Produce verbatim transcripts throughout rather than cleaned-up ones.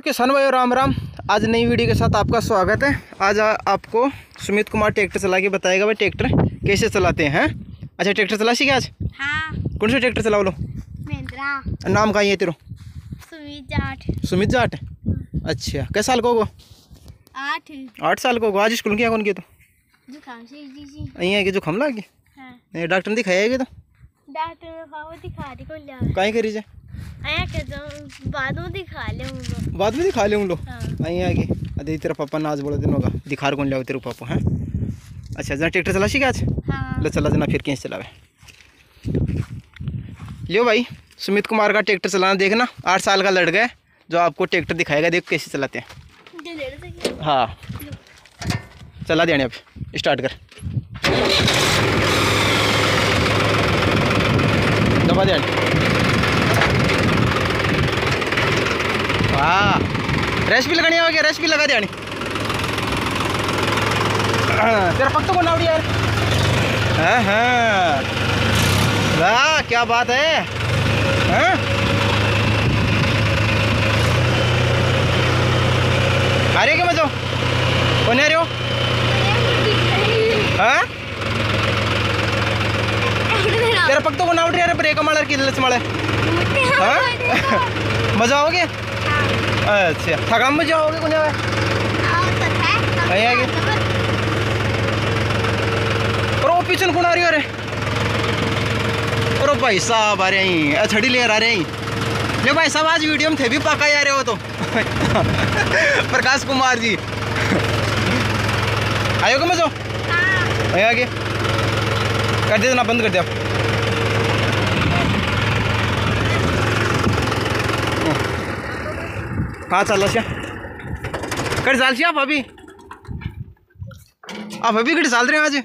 Hello किसान भाई, राम राम। आज नई वीडियो के साथ आपका स्वागत है। आज आ, आपको सुमित कुमार ट्रैक्टर चला के बताएगा भाई ट्रैक्टर कैसे चलाते हैं। अच्छा, ट्रैक्टर चला सीखे आज? हाँ। कौन सा ट्रैक्टर चला बोलो? महिंद्रा। नाम का ही है तेरो? सुमित जाट। सुमित जाट, अच्छा। कै साल को? आठ। आठ साल को? आज स्कूल किया कौन किया? तो जुकाम लग गया, डॉक्टर ने दिखाया? तो डॉक्टर कहीं करी जाए बाद में दिखा ले उन बाद में दिखा ले उन लोग। आई आगे अरे तेरा पापा ना आज बोला दिन होगा दिखार कौन लिया तेरे पापा हैं। अच्छा, जरा ट्रैक्टर चला सीखा आज? हाँ। ले चला देना फिर कैसे चलावे। लियो भाई, सुमित कुमार का ट्रैक्टर चलाना देखना। आठ साल का लड़का है जो आपको ट्रैक्टर दिखाएगा, देख कैसे चलाते हैं। हाँ, चला देने अब स्टार्ट कर दबा दे। हाँ, रेस भी लगानी होगी, रेस भी लगा देनी। तेरा पक्का बोला उड़ी यार। हाँ हाँ, वाह क्या बात है। हाँ आ रही हो क्या? मजो कौन आ रहे हो? हाँ, तेरा पक्का बोला उड़ी यार। ब्रेक मार की लच मारे। हाँ, मजा आओगे? अच्छा, थकान में जाओगे कुछ है? आई आगे और वो पीछे कौन आ रही हो रे? और भाई साहब आ रहे हैं, अछड़ी लेकर आ रहे हैं। ले भाई साहब, आज वीडियो में थे भी पाका आ रहे हो तो। प्रकाश कुमार जी आयोगे? मजो आई आगे कर दे ना, बंद कर दे आप। हाँ चल से कट चाल से आप अभी आप अभी कट चाल रहे हैं आज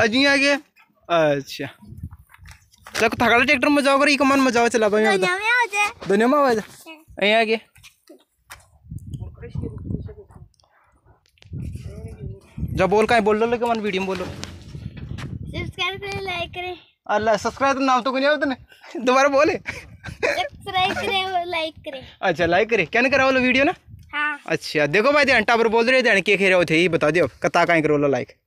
आज ही आगे। अच्छा, चल थका ट्रैक्टर में जाओ, एक मन में जाओ, चला भाई दुनिया में आवाज यहीं आगे। जब बोल कहीं बोल लो, मन वीडियो में बोलो। सब्सक्राइब करें, लाइक करें। अल्लाह सब्सक्राइब तो नाम तो नहीं होता ना, दोबारा बोले। सब्सक्राइब करें, लाइक करें। अच्छा, लाइक करें क्या नहीं कराओ लो वीडियो ना? हाँ। अच्छा देखो भाई, ध्यान टाबर बोल रहे ध्यान के खेरे होते ही बता दियो कता कहीं करो लो लाइक।